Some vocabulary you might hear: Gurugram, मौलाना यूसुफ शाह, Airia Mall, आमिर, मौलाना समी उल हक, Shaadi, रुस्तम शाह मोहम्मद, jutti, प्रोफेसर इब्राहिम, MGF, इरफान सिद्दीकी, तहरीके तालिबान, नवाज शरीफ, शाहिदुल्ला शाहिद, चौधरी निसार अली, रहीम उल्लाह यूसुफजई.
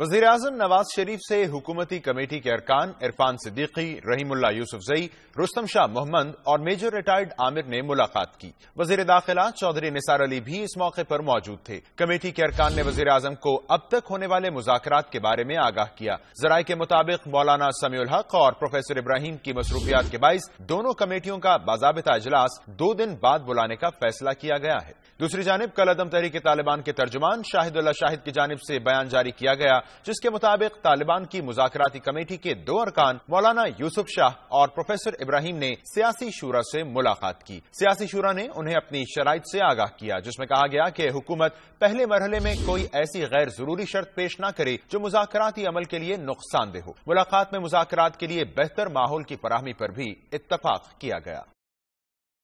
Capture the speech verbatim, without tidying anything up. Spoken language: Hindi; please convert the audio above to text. वज़ीर आज़म नवाज शरीफ से हुकूमती कमेटी के अरकान इरफान सिद्दीकी, रहीम उल्लाह यूसुफजई, रुस्तम शाह मोहम्मद और मेजर रिटायर्ड आमिर ने मुलाकात की। वज़ीर दाखिला चौधरी निसार अली भी इस मौके पर मौजूद थे। कमेटी के अरकान ने वज़ीर आज़म को अब तक होने वाले मुज़ाकरात के बारे में आगाह किया। ज़राए के मुताबिक मौलाना समी उल हक और प्रोफेसर इब्राहिम की मसरूफियात के बाइस दोनों कमेटियों का बाज़ाबिता इजलास दो दिन बाद बुलाने का फैसला किया गया है। दूसरी जानब कल अदम तहरीके तालिबान के तर्जुमान शाहिदुल्ला शाहिद की जानब से बयान जारी किया गया, जिसके मुताबिक तालिबान की मुज़ाकराती कमेटी के दो अरकान मौलाना यूसुफ शाह और प्रोफेसर इब्राहिम ने सियासी शूरा से मुलाकात की। सियासी शूरा ने उन्हें अपनी शराइत से आगाह किया, जिसमें कहा गया कि हुकूमत पहले मरहले में कोई ऐसी गैर जरूरी शर्त पेश न करे जो मुज़ाकराती अमल के लिए नुकसानदेह हो। मुलाकात में मुज़ाकरात के लिए बेहतर माहौल की फराहमी पर भी इत्तफाक किया गया।